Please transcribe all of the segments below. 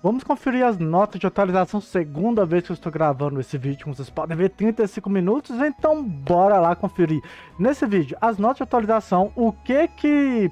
Vamos conferir as notas de atualização, segunda vez que eu estou gravando esse vídeo, como vocês podem ver, 35 minutos, então bora lá conferir. Nesse vídeo, as notas de atualização,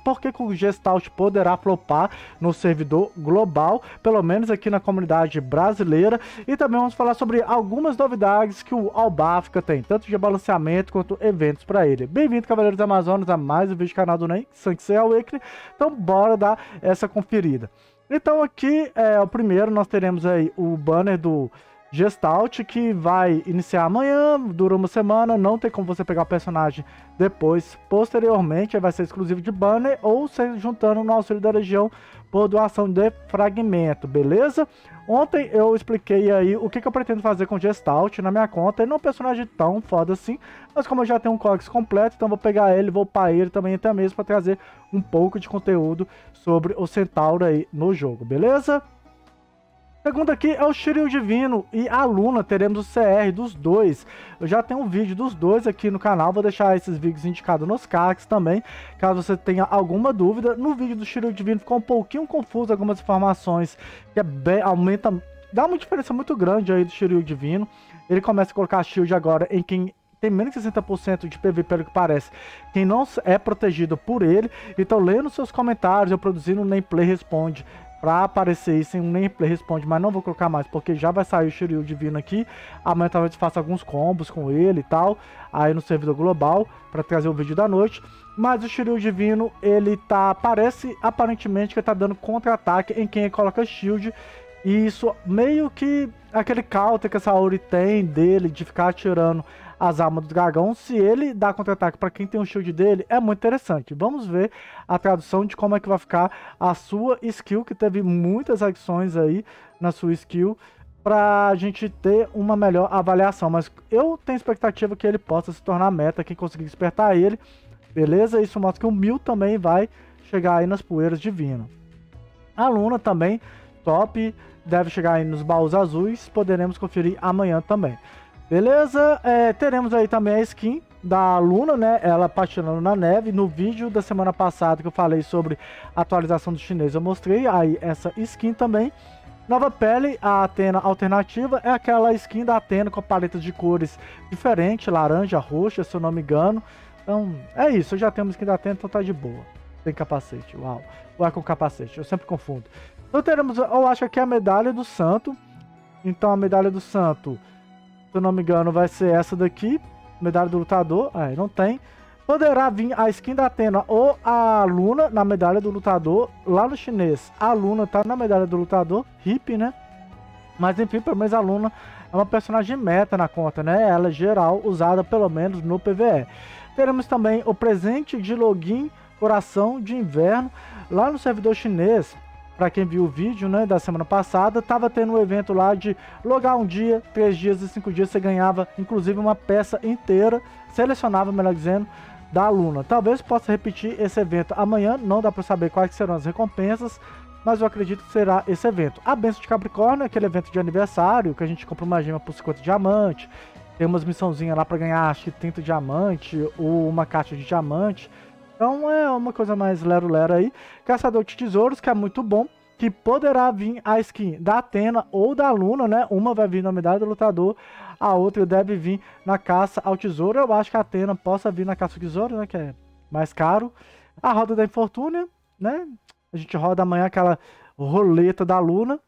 por que o Gestalt poderá flopar no servidor global, pelo menos aqui na comunidade brasileira, e também vamos falar sobre algumas novidades que o Albafica tem, tanto de balanceamento quanto eventos para ele. Bem-vindo, Cavaleiros Amazonas, a mais um vídeo do canal do NeN, Saint Seiya Awakening, então bora dar essa conferida. Então aqui é o primeiro, nós teremos aí o banner do Gestalt, que vai iniciar amanhã, dura uma semana, não tem como você pegar o personagem depois, posteriormente, vai ser exclusivo de banner, ou se juntando no auxílio da região por doação de fragmento, beleza? Ontem eu expliquei aí o que eu pretendo fazer com Gestalt na minha conta, ele não é um personagem tão foda assim, mas como eu já tenho um Kaks completo, então vou pegar ele, vou upar ele também até mesmo para trazer um pouco de conteúdo sobre o Centauro aí no jogo, beleza? Segundo aqui é o Shiryu Divino e a Luna, teremos o CR dos dois. Eu já tenho um vídeo dos dois aqui no canal, vou deixar esses vídeos indicados nos cards também, caso você tenha alguma dúvida. No vídeo do Shiryu Divino ficou um pouquinho confuso algumas informações, que é bem, aumenta, dá uma diferença muito grande aí do Shiryu Divino. Ele começa a colocar shield agora em quem tem menos de 60% de PV, pelo que parece, quem não é protegido por ele. Então lendo seus comentários, eu produzindo o NeN Play Responde, para aparecer isso em um NeN Play Responde, mas não vou colocar mais, porque já vai sair o Shiryu Divino aqui, amanhã talvez faça alguns combos com ele e tal, aí no servidor global, para trazer o vídeo da noite. Mas o Shiryu Divino, ele tá, parece aparentemente que ele tá dando contra-ataque em quem coloca shield, e isso meio que aquele counter que essa Saori tem dele, de ficar atirando as armas do dragão, se ele dá contra-ataque para quem tem um shield dele, é muito interessante. Vamos ver a tradução de como é que vai ficar a sua skill, que teve muitas adições aí na sua skill, para a gente ter uma melhor avaliação. Mas eu tenho expectativa que ele possa se tornar meta, quem conseguir despertar ele, beleza? Isso mostra que o Mil também vai chegar aí nas poeiras divino. A Luna também, top, deve chegar aí nos baús azuis, poderemos conferir amanhã também. Beleza, teremos aí também a skin da Luna, né, ela patinando na neve. No vídeo da semana passada que eu falei sobre a atualização do chinês, eu mostrei aí essa skin também. Nova pele, a Atena alternativa, é aquela skin da Atena com paletas de cores diferentes, laranja, roxa, se eu não me engano. Então, é isso, eu já tenho uma skin da Atena, então tá de boa. Tem capacete, uau, uau com capacete, eu sempre confundo. Então teremos, eu acho que é a medalha do santo, então a medalha do santo, se eu não me engano, vai ser essa daqui, medalha do lutador, aí não tem. Poderá vir a skin da Atena ou a Luna na medalha do lutador. Lá no chinês, a Luna tá na medalha do lutador, hippie, né? Mas enfim, pelo menos a Luna é uma personagem meta na conta, né? Ela é geral, usada pelo menos no PvE. Teremos também o presente de login, coração de inverno. Lá no servidor chinês, para quem viu o vídeo, né, da semana passada, tava tendo um evento lá de logar um dia, 3 dias e 5 dias, você ganhava inclusive uma peça inteira, selecionava, melhor dizendo, da Luna. Talvez possa repetir esse evento amanhã, não dá para saber quais serão as recompensas, mas eu acredito que será esse evento. A Benção de Capricórnio é aquele evento de aniversário, que a gente compra uma gema por 50 diamante, tem umas missãozinhas lá para ganhar, acho que 30 diamante, ou uma caixa de diamante. Então é uma coisa mais lero-lero aí. Caçador de Tesouros, que é muito bom, que poderá vir a skin da Atena ou da Luna, né? Uma vai vir na medalha do lutador, a outra deve vir na caça ao tesouro. Eu acho que a Atena possa vir na caça ao tesouro, né? Que é mais caro. A roda da infortúnia, né? A gente roda amanhã aquela roleta da Luna.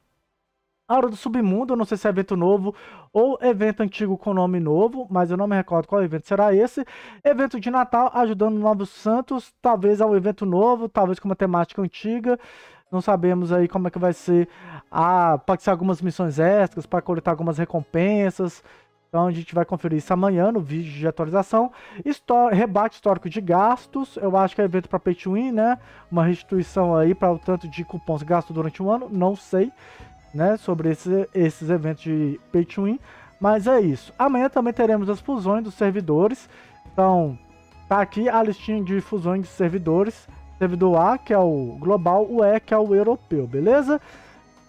A Hora do Submundo, eu não sei se é evento novo ou evento antigo com nome novo, mas eu não me recordo qual evento será esse. Evento de Natal, ajudando novos santos, talvez é um evento novo, talvez com uma temática antiga. Não sabemos aí como é que vai ser, pode ser algumas missões extras, para coletar algumas recompensas. Então a gente vai conferir isso amanhã no vídeo de atualização. Rebate histórico de gastos, eu acho que é evento para Pay to Win, né? Uma restituição aí para o tanto de cupons gastos durante um ano, não sei, né, sobre esses eventos de Pay to Win, mas é isso. Amanhã também teremos as fusões dos servidores, então tá aqui a listinha de fusões de servidores, servidor A, que é o global, o E, que é o europeu, beleza?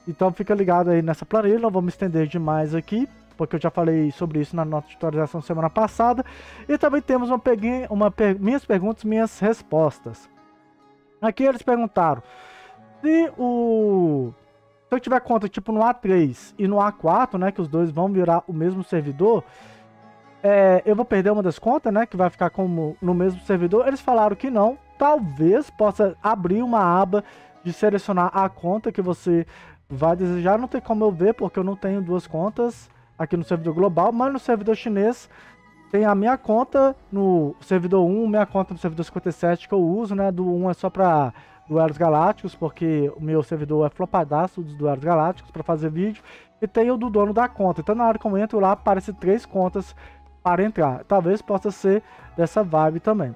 Então fica ligado aí nessa planilha, não vou me estender demais aqui, porque eu já falei sobre isso na nota de atualização semana passada, e também temos minhas perguntas, minhas respostas. Aqui eles perguntaram se o Se eu tiver conta tipo no A3 e no A4, né, que os dois vão virar o mesmo servidor, eu vou perder uma das contas, né, que vai ficar como no mesmo servidor. Eles falaram que não. Talvez possa abrir uma aba de selecionar a conta que você vai desejar. Não tem como eu ver, porque eu não tenho duas contas aqui no servidor global, mas no servidor chinês tem a minha conta no servidor 1, minha conta no servidor 57 que eu uso, né? Do 1 é só para duelos galácticos, porque o meu servidor é flopadaço dos duelos galácticos para fazer vídeo, e tem o do dono da conta. Então na hora que eu entro lá, aparece 3 contas para entrar. Talvez possa ser dessa vibe também.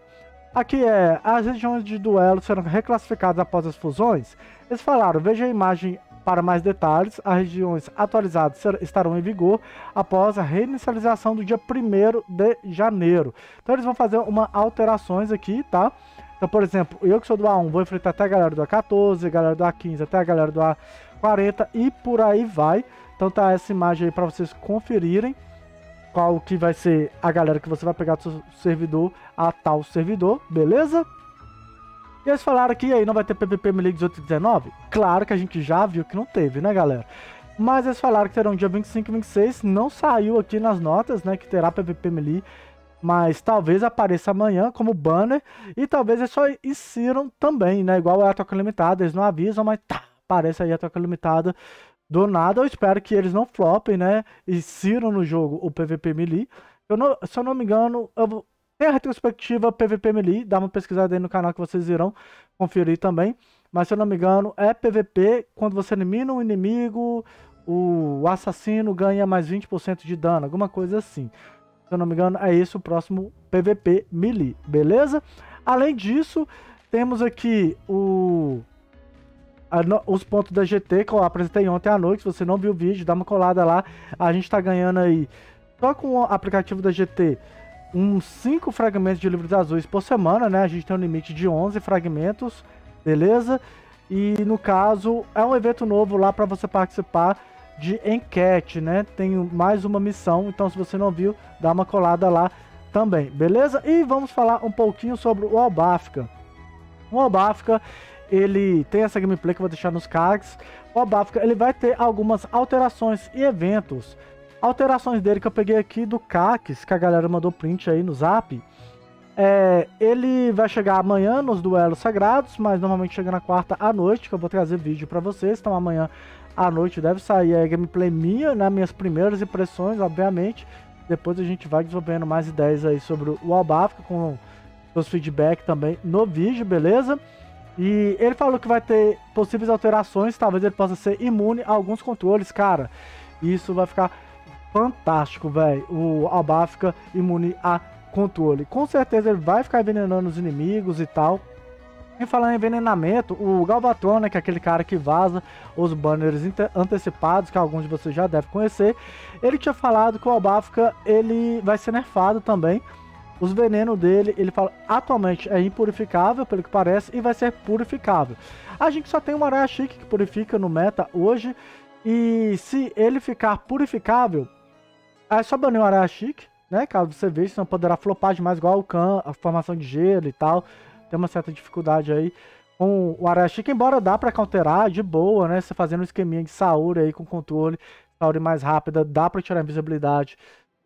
Aqui é, as regiões de duelo serão reclassificadas após as fusões. Eles falaram, veja a imagem para mais detalhes, as regiões atualizadas estarão em vigor após a reinicialização do dia 1º de janeiro. Então eles vão fazer uma alterações aqui, tá? Então, por exemplo, eu que sou do A1 vou enfrentar até a galera do A14, galera do A15, até a galera do A40 e por aí vai. Então tá essa imagem aí para vocês conferirem qual que vai ser a galera que você vai pegar do seu servidor a tal servidor, beleza? E eles falaram que aí não vai ter PPP Melee 18 e 19? Claro que a gente já viu que não teve, né, galera? Mas eles falaram que terão dia 25 e 26, não saiu aqui nas notas, né, que terá PPP Melee, mas talvez apareça amanhã como banner, e talvez eles só insiram também, né, igual a troca limitada, eles não avisam, mas tá, aparece aí a troca limitada do nada. Eu espero que eles não flopem, né, insiram no jogo o PVP Melee. Se eu não me engano, eu vou... Tem a retrospectiva PVP Melee, dá uma pesquisada aí no canal que vocês irão conferir também. Mas se eu não me engano, é PVP quando você elimina um inimigo, o assassino ganha mais 20% de dano, alguma coisa assim. Se eu não me engano, é esse o próximo PVP Melee, beleza? Além disso, temos aqui os pontos da GT que eu apresentei ontem à noite. Se você não viu o vídeo, dá uma colada lá. A gente tá ganhando aí, só com o aplicativo da GT, uns 5 fragmentos de livros azuis por semana, né? A gente tem um limite de 11 fragmentos, beleza? E no caso, é um evento novo lá para você participar de enquete, né? Tem mais uma missão, então se você não viu, dá uma colada lá também, beleza? E vamos falar um pouquinho sobre o Albafica. O Albafica, ele tem essa gameplay que eu vou deixar nos cards. O Albafica, ele vai ter algumas alterações e eventos. Alterações dele que eu peguei aqui do Kaks, que a galera mandou print aí no zap. Ele vai chegar amanhã nos duelos sagrados, mas normalmente chega na quarta à noite, que eu vou trazer vídeo pra vocês. Então amanhã à noite deve sair a gameplay minha, né? Minhas primeiras impressões, obviamente. Depois a gente vai desenvolvendo mais ideias aí sobre o Albafica, com seus feedback também no vídeo, beleza? E ele falou que vai ter possíveis alterações, talvez ele possa ser imune a alguns controles, cara. Isso vai ficar fantástico, velho. O Albafica imune a controle. Com certeza ele vai ficar envenenando os inimigos e tal. E falando em envenenamento, o Galvatron, né, que é aquele cara que vaza os banners antecipados, que alguns de vocês já devem conhecer, ele tinha falado que o Albafica, ele vai ser nerfado também. Os venenos dele, ele fala, atualmente é impurificável, pelo que parece, e vai ser purificável. A gente só tem uma Araia Chique que purifica no meta hoje, e se ele ficar purificável, é só banir o Araia Chique, né? Caso você veja, senão poderá flopar demais, igual o Caim, a formação de gelo e tal. Tem uma certa dificuldade aí com o Araia Chique, embora dá pra counterar de boa, né? Você fazendo um esqueminha de Saori aí com controle, Saori mais rápida, dá pra tirar a invisibilidade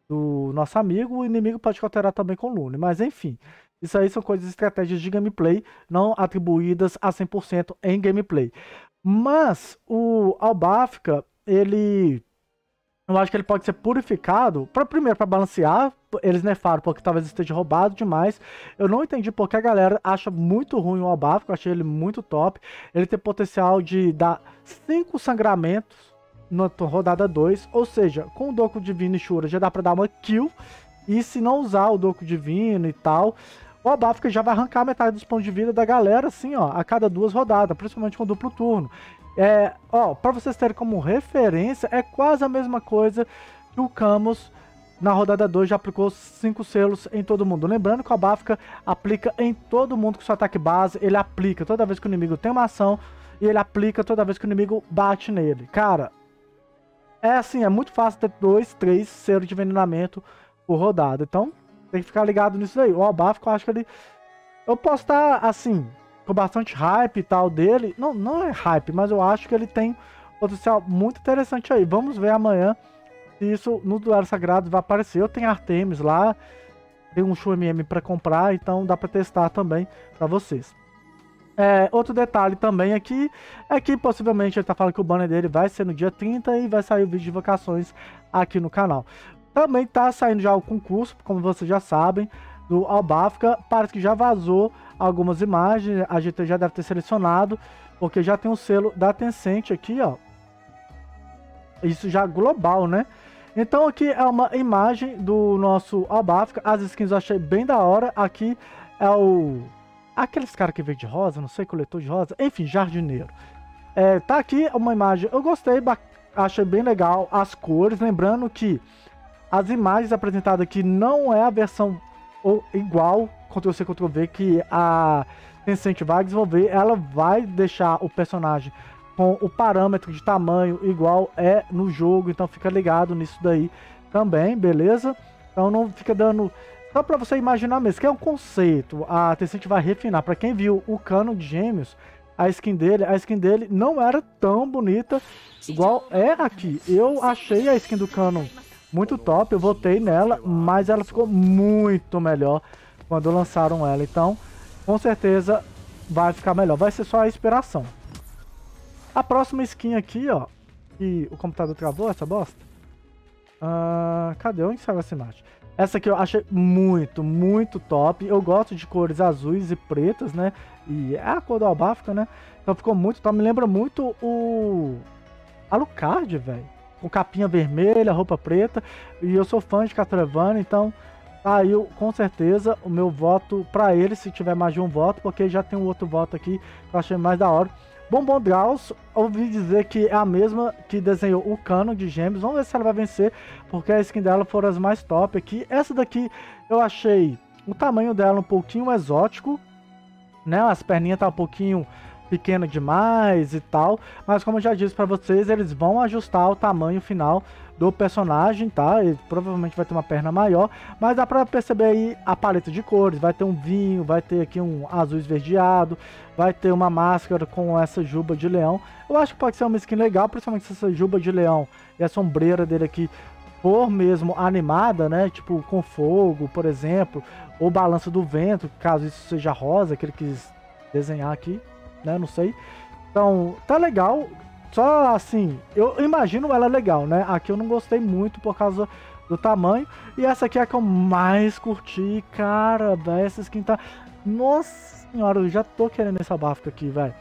do nosso amigo. O inimigo pode counterar também com Luna, mas enfim. Isso aí são coisas, estratégias de gameplay, não atribuídas a 100% em gameplay. Mas o Albafica, ele... eu acho que ele pode ser purificado, primeiro para balancear, eles nerfaram porque talvez esteja roubado demais. Eu não entendi porque a galera acha muito ruim o Albafica, eu achei ele muito top. Ele tem potencial de dar 5 sangramentos na rodada 2, ou seja, com o Doku Divino e Shura já dá para dar uma kill. E se não usar o Doku Divino e tal, o Albafica já vai arrancar metade dos pontos de vida da galera, assim, ó, a cada 2 rodadas, principalmente com duplo turno. Ó, pra vocês terem como referência, é quase a mesma coisa que o Camus na rodada 2 já aplicou 5 selos em todo mundo. Lembrando que o Albafica aplica em todo mundo que seu ataque base, ele aplica toda vez que o inimigo tem uma ação, e ele aplica toda vez que o inimigo bate nele. Cara, é assim, é muito fácil ter 2, 3 selos de envenenamento por rodada, então... tem que ficar ligado nisso aí. O Albafica, eu acho que ele... eu posso estar, assim, com bastante hype e tal dele. Não, não é hype, mas eu acho que ele tem Potencial muito interessante aí. Vamos ver amanhã se isso no Duelo Sagrado vai aparecer. Eu tenho Artemis lá, tem um Shun MM para comprar, então dá para testar também para vocês. Outro detalhe também aqui é que possivelmente ele tá falando que o banner dele vai ser no dia 30 e vai sair o vídeo de invocações aqui no canal. Também tá saindo já o concurso, como vocês já sabem, do Albafica. Parece que já vazou algumas imagens, a gente já deve ter selecionado, porque já tem um selo da Tencent aqui, ó. Isso já global, né? Então aqui é uma imagem do nosso Albafica. As skins eu achei bem da hora. Aqui é o... aqueles caras que veio de rosa, não sei, coletor de rosa, enfim, jardineiro. Tá aqui uma imagem, eu gostei, achei bem legal as cores. Lembrando que as imagens apresentadas aqui não é a versão igual, Ctrl-C, Ctrl-V, que a Tencent vai desenvolver. Ela vai deixar o personagem com o parâmetro de tamanho igual é no jogo, então fica ligado nisso daí também, beleza? Então não fica dando... só para você imaginar mesmo, que é um conceito, a Tencent vai refinar. Para quem viu o Cano de Gêmeos, a skin dele não era tão bonita igual é aqui. Eu achei a skin do Cano muito top, eu votei nela, mas ela ficou muito melhor quando lançaram ela. Então, com certeza vai ficar melhor, vai ser só a inspiração. A próxima skin aqui, ó, e o computador travou essa bosta? Cadê? Onde saiu essa imagem? Essa aqui eu achei muito, muito top. Eu gosto de cores azuis e pretas, né? E é a cor do Albafica, né? Então ficou muito top. Me lembra muito o Alucard, velho. Com capinha vermelha, roupa preta. E eu sou fã de Castlevania, então tá aí com certeza o meu voto pra ele, se tiver mais de um voto, porque já tem um outro voto aqui que eu achei mais da hora. Bombom Draus, ouvi dizer que é a mesma que desenhou o Cano de Gêmeos. Vamos ver se ela vai vencer, porque a skin dela foram as mais top aqui. Essa daqui eu achei o tamanho dela um pouquinho exótico, né? As perninhas tá um pouquinho pequena demais e tal. Mas como eu já disse para vocês, eles vão ajustar o tamanho final do personagem, tá? Ele provavelmente vai ter uma perna maior, mas dá para perceber aí a paleta de cores. Vai ter um vinho, vai ter aqui um azul esverdeado, vai ter uma máscara com essa juba de leão. Eu acho que pode ser uma skin legal, principalmente se essa juba de leão e a sombreira dele aqui for mesmo animada, né? Tipo com fogo, por exemplo, ou balanço do vento, caso isso seja rosa, que ele quis desenhar aqui, né? Não sei. Então, tá legal. Só assim, eu imagino ela legal, né? Aqui eu não gostei muito por causa do tamanho. E essa aqui é a que eu mais curti, cara, velho. Essa skin tá... nossa senhora, eu já tô querendo essa Albafica aqui, velho.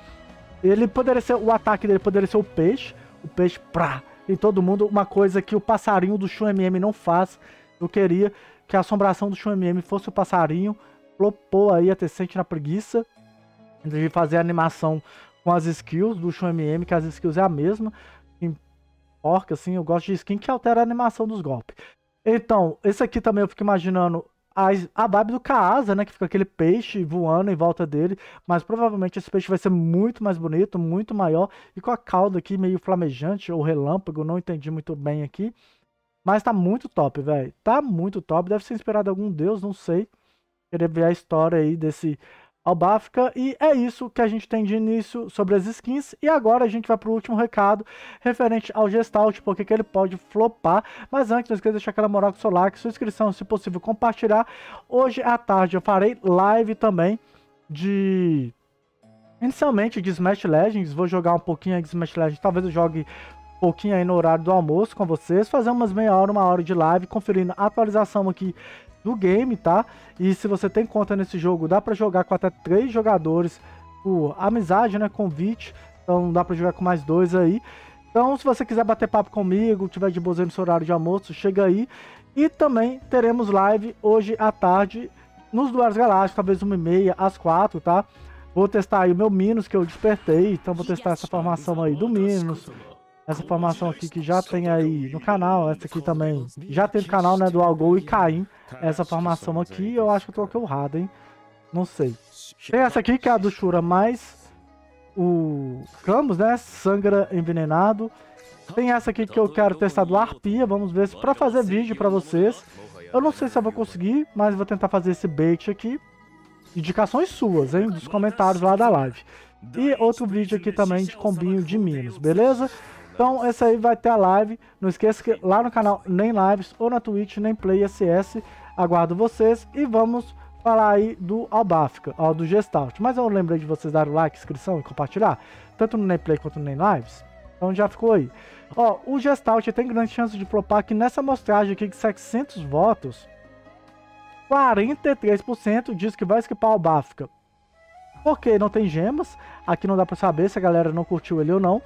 Ele poderia ser... o ataque dele poderia ser o peixe. O peixe, pra... e todo mundo, uma coisa que o passarinho do Shun MM não faz. Eu queria que a assombração do Shun MM fosse o passarinho. Flopou aí a Tencent na preguiça de fazer a animação com as skills do Shun MM, que as skills é a mesma. Porca, assim, eu gosto de skin que altera a animação dos golpes. Então, esse aqui também eu fico imaginando a vibe do Kaasa, né? Que fica aquele peixe voando em volta dele. Mas provavelmente esse peixe vai ser muito mais bonito, muito maior. E com a cauda aqui meio flamejante, ou relâmpago, não entendi muito bem aqui. Mas tá muito top, velho. Tá muito top. Deve ser inspirado em algum deus, não sei. Queria ver a história aí desse Albafica. E é isso que a gente tem de início sobre as skins. E agora a gente vai para o último recado referente ao Gestalt, porque que ele pode flopar. Mas antes, não esqueça de deixar aquela moral com o seu like, sua inscrição, se possível compartilhar. Hoje à tarde eu farei live também de... inicialmente de Smash Legends. Vou jogar um pouquinho de Smash Legends, talvez eu jogue um pouquinho aí no horário do almoço com vocês. Fazer umas meia hora, uma hora de live, conferindo a atualização aqui do game, tá? E se você tem conta nesse jogo, dá pra jogar com até 3 jogadores por amizade, né? Convite. Então dá pra jogar com mais 2 aí. Então se você quiser bater papo comigo, tiver de bozeiro no seu horário de almoço, chega aí. E também teremos live hoje à tarde nos Duelos Galácticos, talvez 1h30 às 4, tá? Vou testar aí o meu Minos que eu despertei. Então vou testar essa formação aí do Minos. Essa formação aqui que já tem aí no canal, essa aqui também já tem no canal, né, do Algol e Caim. Essa formação aqui, eu acho que eu coloquei errado, hein? Não sei. Tem essa aqui que é a do Shura, mas o Camus, né, Sangra Envenenado. Tem essa aqui que eu quero testar do Arpia, vamos ver se pra fazer vídeo pra vocês. Eu não sei se eu vou conseguir, mas vou tentar fazer esse bait aqui. Indicações suas, hein, dos comentários lá da live. E outro vídeo aqui também de combinho de Minos, beleza? Então, essa aí vai ter a live. Não esqueça que lá no canal NeN Lives ou na Twitch, NeN Play SS. Aguardo vocês e vamos falar aí do Albafica, ó, do Gestalt. Mas eu lembrei de vocês darem o like, inscrição e compartilhar, tanto no NeN Play quanto no NeN Lives. Então já ficou aí. Ó, o Gestalt tem grande chance de flopar que nessa amostragem aqui de 700 votos, 43% diz que vai skipar o Albafica. Porque não tem gemas. Aqui não dá pra saber se a galera não curtiu ele ou não.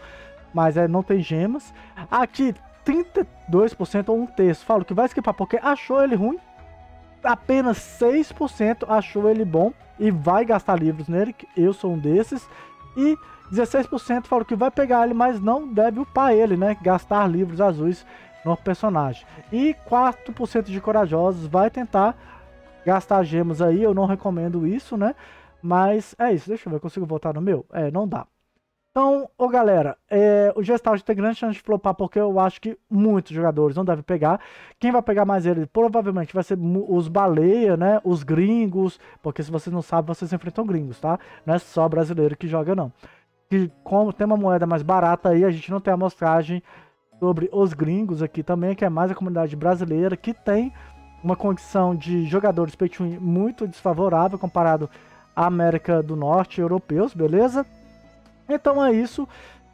Mas é, não tem gemas. Aqui 32% ou um terço falo que vai skipar porque achou ele ruim. Apenas 6% achou ele bom e vai gastar livros nele. Eu sou um desses. E 16% falou que vai pegar ele, mas não deve upar ele, né? Gastar livros azuis no personagem. E 4% de corajosos vai tentar gastar gemas aí. Eu não recomendo isso, né? Mas é isso. Deixa eu ver, consigo voltar no meu? É, não dá. Então, ô galera, o Gestalt tem grande chance de flopar porque eu acho que muitos jogadores não devem pegar. Quem vai pegar mais ele provavelmente vai ser os baleia, né? Os gringos, porque se vocês não sabem, vocês enfrentam gringos, tá? Não é só brasileiro que joga, não. E como tem uma moeda mais barata aí, a gente não tem amostragem sobre os gringos aqui também, que é mais a comunidade brasileira, que tem uma condição de jogadores pay to win muito desfavorável comparado à América do Norte, europeus, beleza? Então é isso,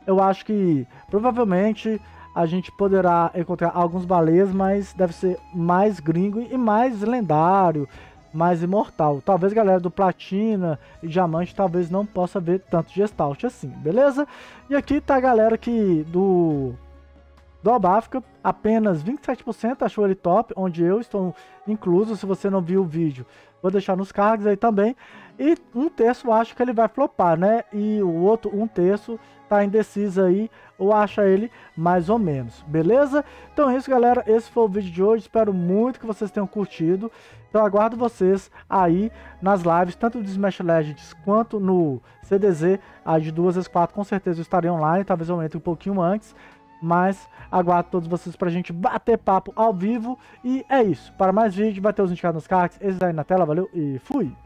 eu acho que provavelmente a gente poderá encontrar alguns baleias, mas deve ser mais gringo e mais lendário, mais imortal. Talvez galera do Platina e Diamante talvez não possa ver tanto Gestalt assim, beleza? E aqui tá a galera que do Albafica, apenas 27% achou ele top, onde eu estou incluso. Se você não viu o vídeo, vou deixar nos cards aí também. E um terço acha que ele vai flopar, né? E o outro, um terço, tá indeciso aí, ou acha ele mais ou menos, beleza? Então é isso, galera. Esse foi o vídeo de hoje. Espero muito que vocês tenham curtido. Então aguardo vocês aí nas lives, tanto do Smash Legends quanto no CDZ, aí de 2 às 4. Com certeza eu estarei online, talvez eu entre um pouquinho antes. Mas aguardo todos vocês pra gente bater papo ao vivo. E é isso. Para mais vídeos, vai ter os indicados nos cards. Esses aí na tela, valeu e fui!